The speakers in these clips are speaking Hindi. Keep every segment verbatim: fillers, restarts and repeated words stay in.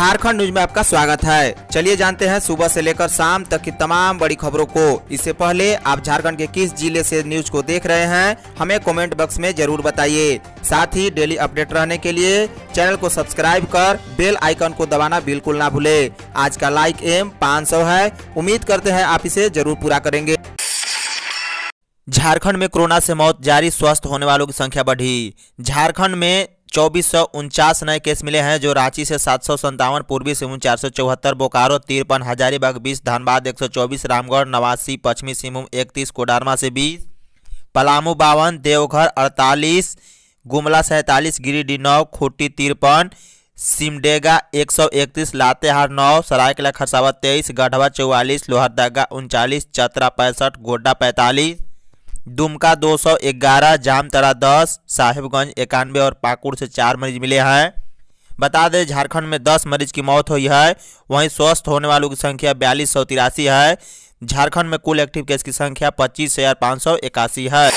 झारखंड न्यूज में आपका स्वागत है। चलिए जानते हैं सुबह से लेकर शाम तक की तमाम बड़ी खबरों को। इससे पहले आप झारखंड के किस जिले से न्यूज को देख रहे हैं हमें कमेंट बॉक्स में जरूर बताइए। साथ ही डेली अपडेट रहने के लिए चैनल को सब्सक्राइब कर बेल आइकन को दबाना बिल्कुल ना भूले। आज का लाइक एम पाँच सौ है, उम्मीद करते हैं आप इसे जरूर पूरा करेंगे। झारखंड में कोरोना से मौत जारी, स्वस्थ होने वालों की संख्या बढ़ी। झारखंड में चौबीस सौ उनचास नए केस मिले हैं, जो रांची से सात सौ संतावन, पूर्वी सिंहभूम चार सौ चौहत्तर, बोकारो तिरपन, हजारीबाग बीस, धनबाद एक सौ चौबीस, रामगढ़ नवासी, पश्चिमी सिंहभूम इकतीस, कोडरमा से बीस, पलामू बावन, देवघर अड़तालीस, गुमला सैंतालीस, गिरिडीह नौ, खूंटी तिरपन, सिमडेगा एक सौ इकतीस, लातेहार नौ, सरायकेला खरसावा तेईस, गढ़वा चौवालीस, लोहरदगा उनचालीस, चतरा पैंसठ, गोड्डा पैंतालीस, दुमका दो सौ ग्यारह, जामतरा दस, साहिबगंज इक्यानवे और पाकुड़ से चार मरीज मिले हैं। बता दें झारखंड में दस मरीज की मौत हुई है। वहीं स्वस्थ होने वालों की संख्या बयालीस सौ तिरासी है। झारखंड में कुल एक्टिव केस की संख्या पच्चीस हजार पाँच सौ इक्यासी है।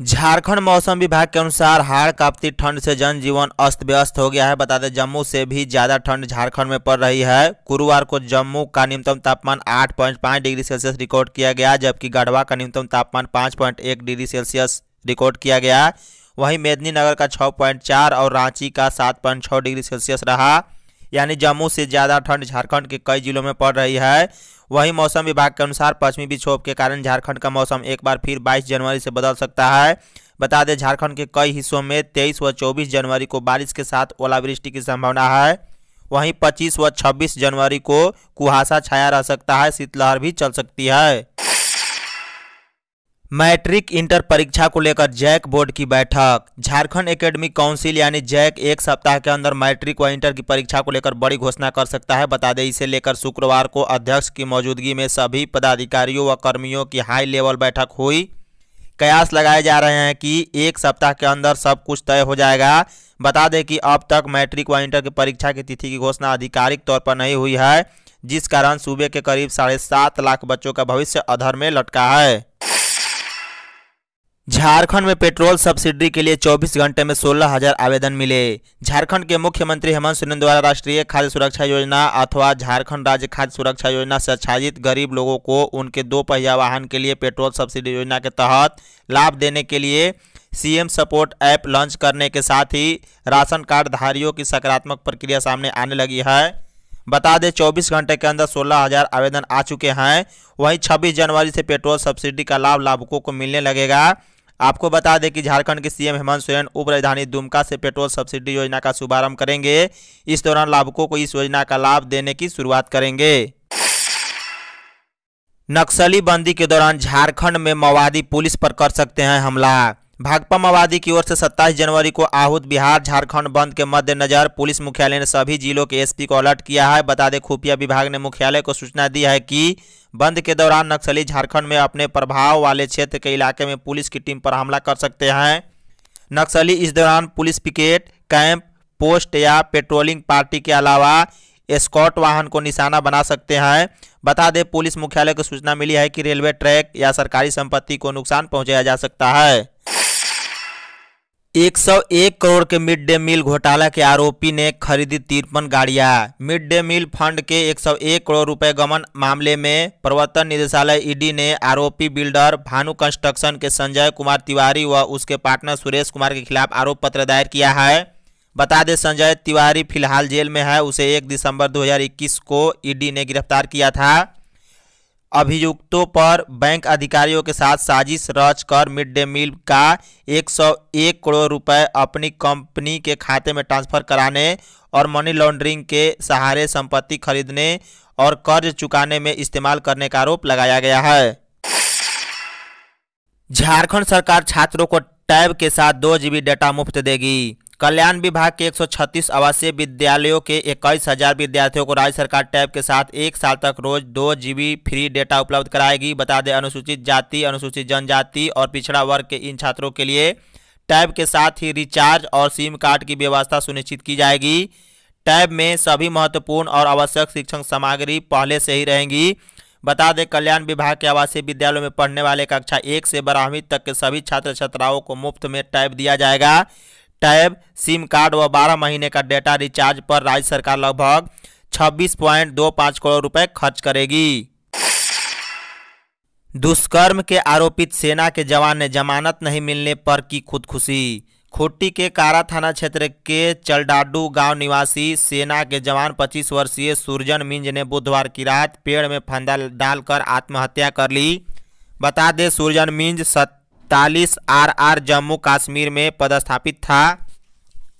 झारखंड मौसम विभाग के अनुसार हाड़ कांपती ठंड से जनजीवन अस्त व्यस्त हो गया है। बता दें जम्मू से भी ज़्यादा ठंड झारखंड में पड़ रही है। गुरुवार को जम्मू का न्यूनतम तापमान आठ पॉइंट पाँच डिग्री सेल्सियस रिकॉर्ड किया गया, जबकि गढ़वा का न्यूनतम तापमान पाँच पॉइंट एक डिग्री सेल्सियस रिकॉर्ड किया गया। वहीं मेदिनीनगर का छः पॉइंट चार और रांची का सात पॉइंट छः डिग्री सेल्सियस रहा। यानी जम्मू से ज़्यादा ठंड झारखंड के कई जिलों में पड़ रही है। वहीं मौसम विभाग के अनुसार पश्चिमी विक्षोभ के कारण झारखंड का मौसम एक बार फिर बाईस जनवरी से बदल सकता है। बता दें झारखंड के कई हिस्सों में तेईस व चौबीस जनवरी को बारिश के साथ ओलावृष्टि की संभावना है। वहीं पच्चीस व छब्बीस जनवरी को कुहासा छाया रह सकता है, शीतलहर भी चल सकती है। मैट्रिक इंटर परीक्षा को लेकर जैक बोर्ड की बैठक। झारखंड एकेडमिक काउंसिल यानी जैक एक सप्ताह के अंदर मैट्रिक व इंटर की परीक्षा को लेकर बड़ी घोषणा कर सकता है। बता दें इसे लेकर शुक्रवार को अध्यक्ष की मौजूदगी में सभी पदाधिकारियों व कर्मियों की हाई लेवल बैठक हुई। कयास लगाए जा रहे हैं कि एक सप्ताह के अंदर सब कुछ तय हो जाएगा। बता दें कि अब तक मैट्रिक व इंटर की परीक्षा की तिथि की घोषणा आधिकारिक तौर पर नहीं हुई है, जिस कारण सूबे के करीब साढ़े सात लाख बच्चों का भविष्य अधर में लटका है। झारखंड में पेट्रोल सब्सिडी के लिए चौबीस घंटे में सोलह हजार आवेदन मिले। झारखंड के मुख्यमंत्री हेमंत सोरेन द्वारा राष्ट्रीय खाद्य सुरक्षा योजना अथवा झारखंड राज्य खाद्य सुरक्षा योजना से आच्छादित गरीब लोगों को उनके दो पहिया वाहन के लिए पेट्रोल सब्सिडी योजना के तहत लाभ देने के लिए सीएम सपोर्ट ऐप लॉन्च करने के साथ ही राशन कार्ड धारियों की सकारात्मक प्रक्रिया सामने आने लगी है। बता दें चौबीस घंटे के अंदर सोलह हजार आवेदन आ चुके हैं। वहीं छब्बीस जनवरी से पेट्रोल सब्सिडी का लाभ लाभुकों को मिलने लगेगा। आपको बता दें कि झारखंड के सीएम हेमंत सोरेन उप राजधानी दुमका से पेट्रोल सब्सिडी योजना का शुभारंभ करेंगे। इस दौरान लाभुकों को इस योजना का लाभ देने की शुरुआत करेंगे। नक्सली बंदी के दौरान झारखंड में माओवादी पुलिस पर कर सकते हैं हमला। भागपम माओवादी की ओर से सत्ताईस जनवरी को आहूत बिहार झारखंड बंद के मद्देनजर पुलिस मुख्यालय ने सभी जिलों के एसपी को अलर्ट किया है। बता दें खुफिया विभाग ने मुख्यालय को सूचना दी है कि बंद के दौरान नक्सली झारखंड में अपने प्रभाव वाले क्षेत्र के इलाके में पुलिस की टीम पर हमला कर सकते हैं। नक्सली इस दौरान पुलिस पिकेट, कैंप, पोस्ट या पेट्रोलिंग पार्टी के अलावा एस्कॉर्ट वाहन को निशाना बना सकते हैं। बता दें पुलिस मुख्यालय को सूचना मिली है कि रेलवे ट्रैक या सरकारी संपत्ति को नुकसान पहुँचाया जा सकता है। एक सौ एक करोड़ के मिड डे मील घोटाला के आरोपी ने खरीदी तिरपन गाड़ियां। मिड डे मील फंड के एक सौ एक करोड़ रुपए गबन मामले में प्रवर्तन निदेशालय ईडी ने आरोपी बिल्डर भानु कंस्ट्रक्शन के संजय कुमार तिवारी व उसके पार्टनर सुरेश कुमार के खिलाफ आरोप पत्र दायर किया है। बता दें संजय तिवारी फिलहाल जेल में है। उसे एक दिसंबर दो हजार इक्कीस को ईडी ने गिरफ्तार किया था। अभियुक्तों पर बैंक अधिकारियों के साथ साजिश रचकर मिड डे मील का एक सौ एक करोड़ रुपए अपनी कंपनी के खाते में ट्रांसफर कराने और मनी लॉन्ड्रिंग के सहारे संपत्ति खरीदने और कर्ज चुकाने में इस्तेमाल करने का आरोप लगाया गया है। झारखंड सरकार छात्रों को टैब के साथ दो जीबी डाटा मुफ्त देगी। कल्याण विभाग के एक सौ छत्तीस आवासीय विद्यालयों के इक्कीस हजार विद्यार्थियों को राज्य सरकार टैब के साथ एक साल तक रोज दो जीबी फ्री डेटा उपलब्ध कराएगी। बता दें अनुसूचित जाति, अनुसूचित जनजाति और पिछड़ा वर्ग के इन छात्रों के लिए टैब के साथ ही रिचार्ज और सिम कार्ड की व्यवस्था सुनिश्चित की जाएगी। टैब में सभी महत्वपूर्ण और आवश्यक शिक्षण सामग्री पहले से ही रहेंगी। बता दें कल्याण विभाग के आवासीय विद्यालयों में पढ़ने वाले कक्षा एक से बारहवीं तक के सभी छात्र छात्राओं को मुफ्त में टैब दिया जाएगा। टैब, सिम कार्ड व बारह महीने का डेटा रिचार्ज पर राज्य सरकार लगभग छब्बीस पॉइंट दो पाँच करोड़ रुपए खर्च करेगी। दुष्कर्म के आरोपित सेना के जवान ने जमानत नहीं मिलने पर की खुदकुशी। खुट्टी के कारा थाना क्षेत्र के चलडाडू गांव निवासी सेना के जवान पच्चीस वर्षीय सुरजन मिंज ने बुधवार की रात पेड़ में फंदा डालकर आत्महत्या कर ली। बता दें सुरजन मिंज सैंतालीस आर आर जम्मू कश्मीर में पदस्थापित था।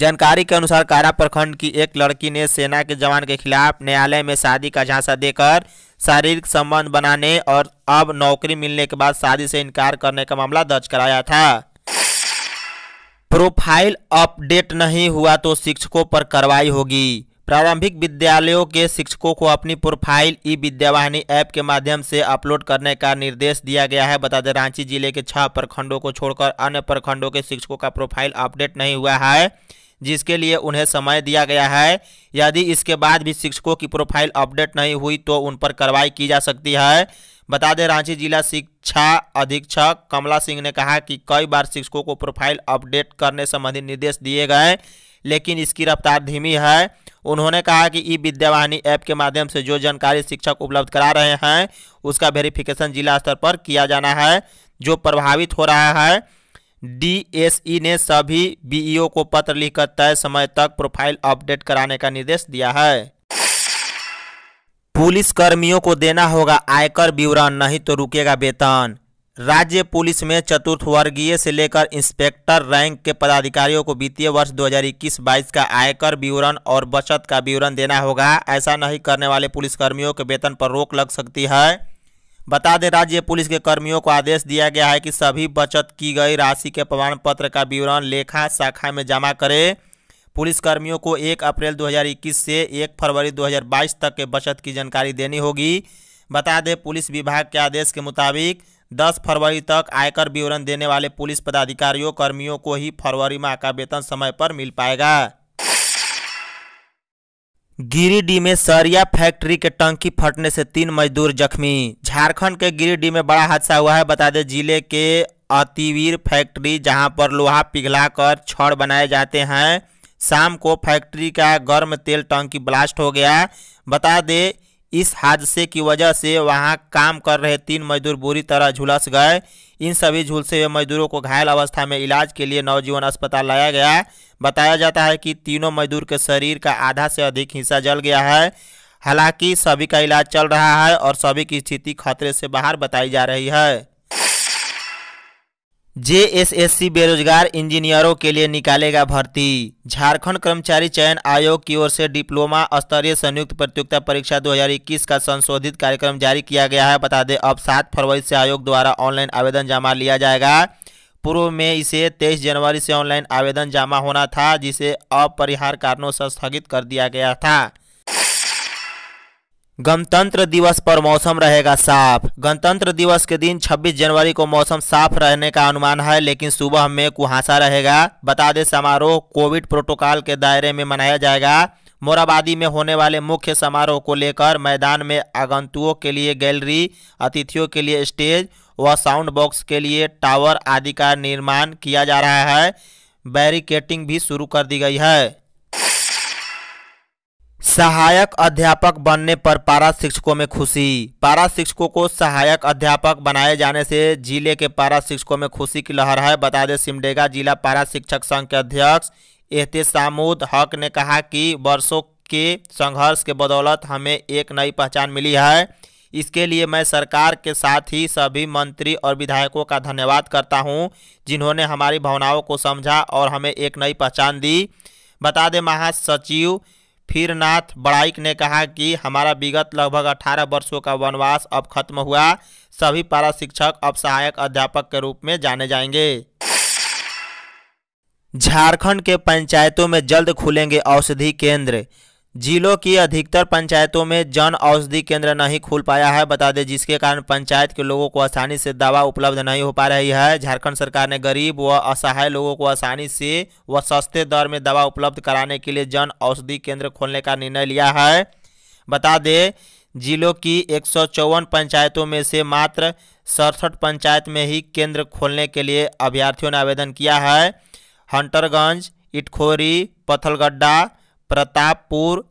जानकारी के अनुसार कारा प्रखंड की एक लड़की ने सेना के जवान के खिलाफ न्यायालय में शादी का झांसा देकर शारीरिक संबंध बनाने और अब नौकरी मिलने के बाद शादी से इनकार करने का मामला दर्ज कराया था। प्रोफाइल अपडेट नहीं हुआ तो शिक्षकों पर कार्रवाई होगी। प्रारंभिक विद्यालयों के शिक्षकों को अपनी प्रोफाइल ई विद्यावाहिनी ऐप के माध्यम से अपलोड करने का निर्देश दिया गया है। बता दें रांची जिले के छह प्रखंडों को छोड़कर अन्य प्रखंडों के शिक्षकों का प्रोफाइल अपडेट नहीं हुआ है, जिसके लिए उन्हें समय दिया गया है। यदि इसके बाद भी शिक्षकों की प्रोफाइल अपडेट नहीं हुई तो उन पर कार्रवाई की जा सकती है। बता दें रांची जिला शिक्षा अधीक्षक कमला सिंह ने कहा कि कई बार शिक्षकों को प्रोफाइल अपडेट करने संबंधी निर्देश दिए गए लेकिन इसकी रफ्तार धीमी है। उन्होंने कहा कि ई विद्यावाहिनी ऐप के माध्यम से जो जानकारी शिक्षक उपलब्ध करा रहे हैं उसका वेरिफिकेशन जिला स्तर पर किया जाना है, जो प्रभावित हो रहा है। डीएसई ने सभी बीईओ को पत्र लिखकर तय समय तक प्रोफाइल अपडेट कराने का निर्देश दिया है। पुलिस कर्मियों को देना होगा आयकर विवरण, नहीं तो रुकेगा वेतन। राज्य पुलिस में चतुर्थ वर्गीय से लेकर इंस्पेक्टर रैंक के पदाधिकारियों को वित्तीय वर्ष दो हज़ार इक्कीस बाईस का आयकर विवरण और बचत का विवरण देना होगा। ऐसा नहीं करने वाले पुलिसकर्मियों के वेतन पर रोक लग सकती है। बता दें राज्य पुलिस के कर्मियों को आदेश दिया गया है कि सभी बचत की गई राशि के प्रमाण पत्र का विवरण लेखा शाखा में जमा करें। पुलिस कर्मियों को एक अप्रैल दो हज़ार इक्कीस से एक फरवरी दो हज़ार बाईस तक के बचत की जानकारी देनी होगी। बता दें पुलिस विभाग के आदेश के मुताबिक दस फरवरी तक आयकर विवरण देने वाले पुलिस पदाधिकारियों कर्मियों को ही फरवरी माह का वेतन समय पर मिल पाएगा। गिरिडीह में सरिया फैक्ट्री के टंकी फटने से तीन मजदूर जख्मी। झारखंड के गिरिडीह में बड़ा हादसा हुआ है। बता दें जिले के अतिवीर फैक्ट्री, जहां पर लोहा पिघलाकर छड़ बनाए जाते हैं, शाम को फैक्ट्री का गर्म तेल टंकी ब्लास्ट हो गया। बता दें इस हादसे की वजह से वहां काम कर रहे तीन मजदूर बुरी तरह झुलस गए। इन सभी झुलसे हुए मजदूरों को घायल अवस्था में इलाज के लिए नवजीवन अस्पताल लाया गया। बताया जाता है कि तीनों मजदूर के शरीर का आधा से अधिक हिस्सा जल गया है। हालांकि सभी का इलाज चल रहा है और सभी की स्थिति खतरे से बाहर बताई जा रही है। जेएसएससी बेरोजगार इंजीनियरों के लिए निकालेगा भर्ती। झारखंड कर्मचारी चयन आयोग की ओर से डिप्लोमा स्तरीय संयुक्त प्रतियोगिता परीक्षा दो हज़ार इक्कीस का संशोधित कार्यक्रम जारी किया गया है। बता दें अब सात फरवरी से आयोग द्वारा ऑनलाइन आवेदन जमा लिया जाएगा। पूर्व में इसे तेईस जनवरी से ऑनलाइन आवेदन जमा होना था, जिसे अपरिहार्य कारणों से स्थगित कर दिया गया था। गणतंत्र दिवस पर मौसम रहेगा साफ। गणतंत्र दिवस के दिन छब्बीस जनवरी को मौसम साफ रहने का अनुमान है, लेकिन सुबह में कुहासा रहेगा। बता दें समारोह कोविड प्रोटोकॉल के दायरे में मनाया जाएगा। मोराबादी में होने वाले मुख्य समारोह को लेकर मैदान में आगंतुकों के लिए गैलरी, अतिथियों के लिए स्टेज व साउंड बॉक्स के लिए टावर आदि का निर्माण किया जा रहा है। बैरिकेटिंग भी शुरू कर दी गई है। सहायक अध्यापक बनने पर पारा शिक्षकों में खुशी। पारा शिक्षकों को सहायक अध्यापक बनाए जाने से जिले के पारा शिक्षकों में खुशी की लहर है। बता दें सिमडेगा जिला पारा शिक्षक संघ के अध्यक्ष एहतिसामुद हक ने कहा कि वर्षों के संघर्ष के बदौलत हमें एक नई पहचान मिली है। इसके लिए मैं सरकार के साथ ही सभी मंत्री और विधायकों का धन्यवाद करता हूँ, जिन्होंने हमारी भावनाओं को समझा और हमें एक नई पहचान दी। बता दें महासचिव फिर नाथ बड़ाइक ने कहा कि हमारा विगत लगभग अठारह वर्षों का वनवास अब खत्म हुआ। सभी पारा शिक्षक अब सहायक अध्यापक के रूप में जाने जाएंगे। झारखंड के पंचायतों में जल्द खुलेंगे औषधि केंद्र। जिलों की अधिकतर पंचायतों में जन औषधि केंद्र नहीं खुल पाया है। बता दें जिसके कारण पंचायत के लोगों को आसानी से दवा उपलब्ध नहीं हो पा रही है। झारखंड सरकार ने गरीब व असहाय लोगों को आसानी से व सस्ते दर में दवा उपलब्ध कराने के लिए जन औषधि केंद्र खोलने का निर्णय लिया है। बता दें जिलों की एक सौ चौवन पंचायतों में से मात्र सड़सठ पंचायत में ही केंद्र खोलने के लिए अभ्यर्थियों ने आवेदन किया है। हंटरगंज, इटखोरी, पथलगड्ढा, प्रतापपुर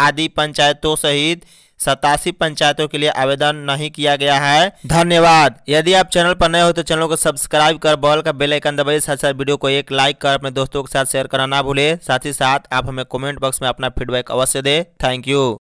आदि पंचायतों सहित सतासी पंचायतों के लिए आवेदन नहीं किया गया है। धन्यवाद। यदि आप चैनल पर नए हो तो चैनल को सब्सक्राइब कर बॉल का बेल आइकन दबाइए। साथ साथ वीडियो को एक लाइक कर अपने दोस्तों के साथ शेयर करना ना भूलें। साथ ही साथ आप हमें कमेंट बॉक्स में अपना फीडबैक अवश्य दें। Thank you.